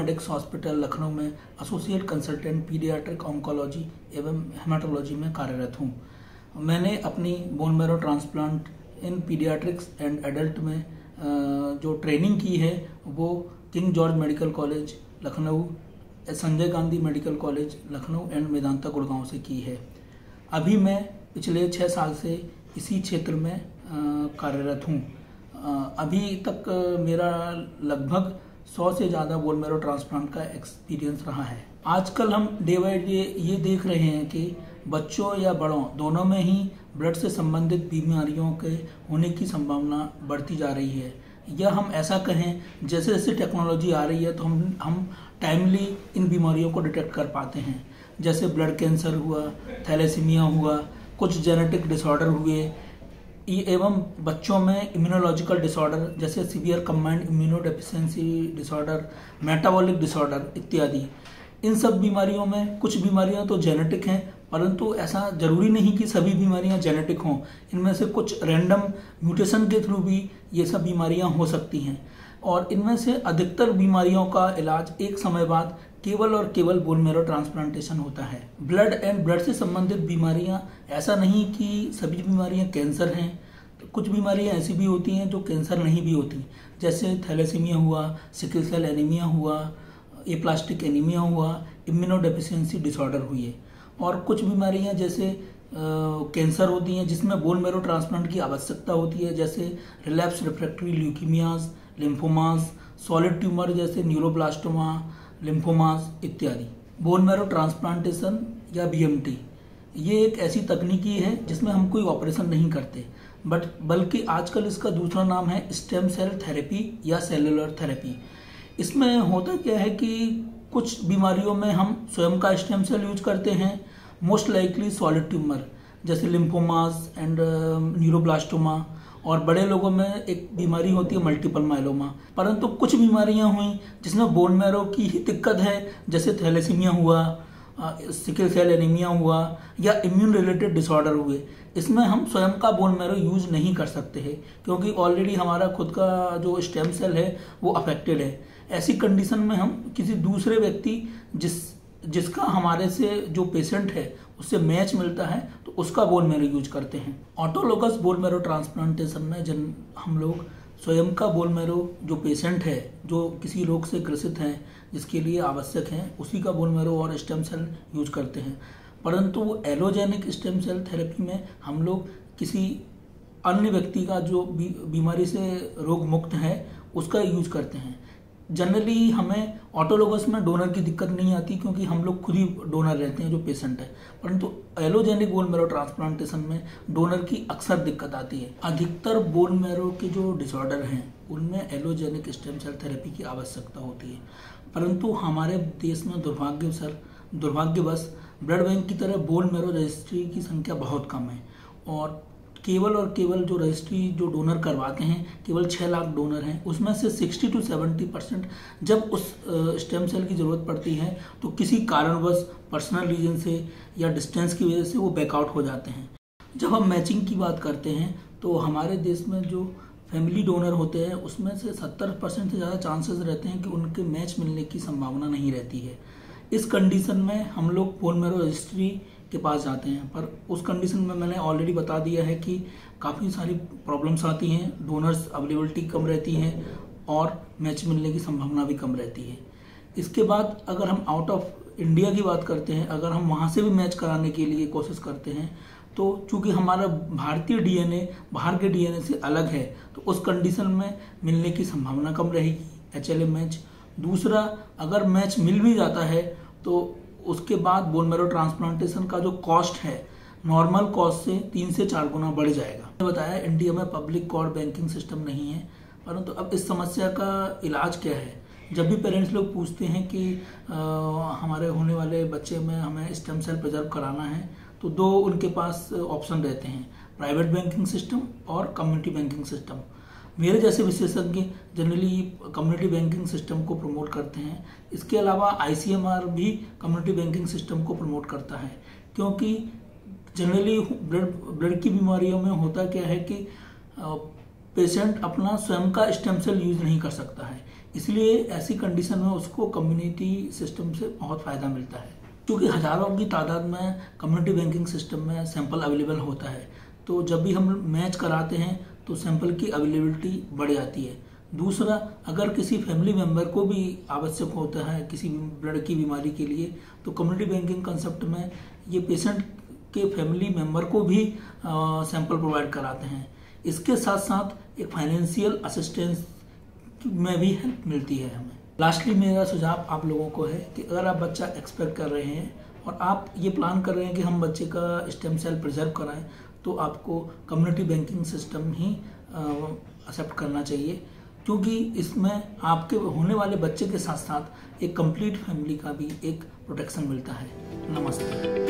Medics hospital Lucknow में associate consultant paediatric oncology एवं haematology में कार्यरत हूँ। मैंने अपनी bone marrow transplant in paediatrics and adult में जो ट्रेनिंग की है वो King George medical college Lucknow, Sanjay Gandhi medical college Lucknow and Medanta Gurgaon से की है। अभी मैं पिछले 6 साल से इसी क्षेत्र में कार्यरत हूँ। अभी तक मेरा लगभग 100 से ज़्यादा बोन मैरो ट्रांसप्लांट का एक्सपीरियंस रहा है। आजकल हम डे बाई डे ये देख रहे हैं कि बच्चों या बड़ों दोनों में ही ब्लड से संबंधित बीमारियों के होने की संभावना बढ़ती जा रही है, या हम ऐसा कहें जैसे जैसे टेक्नोलॉजी आ रही है तो हम टाइमली इन बीमारियों को डिटेक्ट कर पाते हैं। जैसे ब्लड कैंसर हुआ, थैलेसीमिया हुआ, कुछ जेनेटिक डिसऑर्डर हुए, एवं बच्चों में इम्यूनोलॉजिकल डिसऑर्डर जैसे severe combined immunodeficiency disorder, metabolic disorder इत्यादि। इन सब बीमारियों में कुछ बीमारियां तो जेनेटिक हैं, परंतु ऐसा जरूरी नहीं कि सभी बीमारियां जेनेटिक हों। इनमें से कुछ रैंडम म्यूटेशन के थ्रू भी ये सब बीमारियां हो सकती हैं, और इनमें से अधिकतर बीमारियों का इलाज एक समय बाद केवल और केवल बोन मैरो ट्रांसप्लांटेशन होता है। ब्लड एंड ब्लड से संबंधित बीमारियां, ऐसा नहीं कि सभी बीमारियां कैंसर हैं। कुछ बीमारियां ऐसी भी होती हैं जो कैंसर नहीं भी होती, जैसे थैलेसीमिया हुआ, सिकल सेल एनीमिया हुआ, एप्लास्टिक एनीमिया हुआ, इम्यूनो डेफिशिएंसी डिसऑर्डर हुई है। और कुछ बीमारियाँ जैसे कैंसर होती हैं जिसमें बोन मैरो ट्रांसप्लांट की आवश्यकता होती है, जैसे relapse refractory leukaemias, lymphomas, solid tumour जैसे न्यूरोब्लास्टोमा, लिम्फोमास इत्यादि। बोन मैरो ट्रांसप्लांटेशन या BMT ये एक ऐसी तकनीकी है जिसमें हम कोई ऑपरेशन नहीं करते, बल्कि आजकल इसका दूसरा नाम है स्टेम सेल थेरेपी या सेलुलर थेरेपी। इसमें होता क्या है कि कुछ बीमारियों में हम स्वयं का स्टेम सेल यूज करते हैं, मोस्ट लाइकली सॉलिड ट्यूमर जैसे लिम्फोमास एंड न्यूरोब्लास्टोमा, और बड़े लोगों में एक बीमारी होती है मल्टीपल माइलोमा। परंतु कुछ बीमारियां हुई जिसमें बोन मैरो की ही दिक्कत है, जैसे थैलेसीमिया हुआ, सिकल सेल एनीमिया हुआ, या इम्यून रिलेटेड डिसऑर्डर हुए। इसमें हम स्वयं का बोन मैरो यूज नहीं कर सकते हैं क्योंकि ऑलरेडी हमारा खुद का जो स्टेम सेल है वो अफेक्टेड है। ऐसी कंडीशन में हम किसी दूसरे व्यक्ति जिसका हमारे से जो पेशेंट है उससे मैच मिलता है तो उसका बोन मैरो यूज करते हैं। ऑटोलोगस बोन मैरो ट्रांसप्लांटेशन में हम लोग स्वयं का बोन मैरो जो पेशेंट है, जो किसी रोग से ग्रसित हैं, जिसके लिए आवश्यक है, उसी का बोन मैरो और स्टेम सेल यूज करते हैं। परंतु वो एलोजेनिक स्टेम सेल थेरेपी में हम लोग किसी अन्य व्यक्ति का जो बीमारी से रोग मुक्त है उसका यूज करते हैं। जनरली हमें ऑटोलोगस में डोनर की दिक्कत नहीं आती क्योंकि हम लोग खुद ही डोनर रहते हैं जो पेशेंट है, परंतु एलोजेनिक बोन मैरो ट्रांसप्लांटेशन में डोनर की अक्सर दिक्कत आती है। अधिकतर बोन मैरो के जो डिसऑर्डर हैं उनमें एलोजेनिक स्टेम सेल थेरेपी की आवश्यकता होती है, परंतु हमारे देश में दुर्भाग्यवश ब्लड बैंक की तरह बोन मैरो रजिस्ट्री की संख्या बहुत कम है, और केवल जो रजिस्ट्री जो डोनर करवाते हैं केवल 6 लाख डोनर हैं, उसमें से 60 से 70% जब उस स्टेम सेल की ज़रूरत पड़ती है तो किसी कारणवश, पर्सनल रीजन से या डिस्टेंस की वजह से वो बैकआउट हो जाते हैं। जब हम मैचिंग की बात करते हैं तो हमारे देश में जो फैमिली डोनर होते हैं उसमें से 70% से ज़्यादा चांसेस रहते हैं कि उनके मैच मिलने की संभावना नहीं रहती है। इस कंडीशन में हम लोग बोन मैरो रजिस्ट्री के पास जाते हैं, पर उस कंडीशन में मैंने ऑलरेडी बता दिया है कि काफ़ी सारी प्रॉब्लम्स आती हैं, डोनर्स अवेलेबिलिटी कम रहती है और मैच मिलने की संभावना भी कम रहती है। इसके बाद अगर हम आउट ऑफ इंडिया की बात करते हैं, अगर हम वहाँ से भी मैच कराने के लिए कोशिश करते हैं तो चूँकि हमारा भारतीय DNA बाहर के DNA से अलग है तो उस कंडीशन में मिलने की संभावना कम रहेगी HLA मैच। दूसरा, अगर मैच मिल भी जाता है तो उसके बाद बोन मैरो ट्रांसप्लांटेशन का जो कॉस्ट है नॉर्मल कॉस्ट से 3 से 4 गुना बढ़ जाएगा। मैंने बताया इंडिया में पब्लिक कोर बैंकिंग सिस्टम नहीं है, परंतु अब इस समस्या का इलाज क्या है। जब भी पेरेंट्स लोग पूछते हैं कि हमारे होने वाले बच्चे में हमें स्टेम सेल प्रिजर्व कराना है तो दो उनके पास ऑप्शन रहते हैं, प्राइवेट बैंकिंग सिस्टम और कम्युनिटी बैंकिंग सिस्टम। मेरे जैसे विशेषज्ञ जनरली कम्युनिटी बैंकिंग सिस्टम को प्रमोट करते हैं। इसके अलावा ICMR भी कम्युनिटी बैंकिंग सिस्टम को प्रमोट करता है, क्योंकि जनरली ब्लड की बीमारियों में होता क्या है कि पेशेंट अपना स्वयं का स्टेम सेल यूज नहीं कर सकता है, इसलिए ऐसी कंडीशन में उसको कम्युनिटी सिस्टम से बहुत फ़ायदा मिलता है। क्योंकि हज़ारों की तादाद में कम्युनिटी बैंकिंग सिस्टम में सैंपल अवेलेबल होता है, तो जब भी हम मैच कराते हैं तो सैंपल की अवेलेबिलिटी बढ़ जाती है। दूसरा, अगर किसी फैमिली मेम्बर को भी आवश्यक होता है किसी ब्लड की बीमारी के लिए, तो कम्युनिटी बैंकिंग कंसेप्ट में ये पेशेंट के फैमिली मेम्बर को भी सैंपल प्रोवाइड कराते हैं। इसके साथ साथ एक फाइनेंशियल असिस्टेंस में भी हेल्प मिलती है हमें। लास्टली मेरा सुझाव आप लोगों को है कि अगर आप बच्चा एक्सपेक्ट कर रहे हैं और आप ये प्लान कर रहे हैं कि हम बच्चे का स्टेम सेल प्रिजर्व कराएं, तो आपको कम्युनिटी बैंकिंग सिस्टम ही एक्सेप्ट करना चाहिए, क्योंकि इसमें आपके होने वाले बच्चे के साथ साथ एक कंप्लीट फैमिली का भी एक प्रोटेक्शन मिलता है। नमस्ते।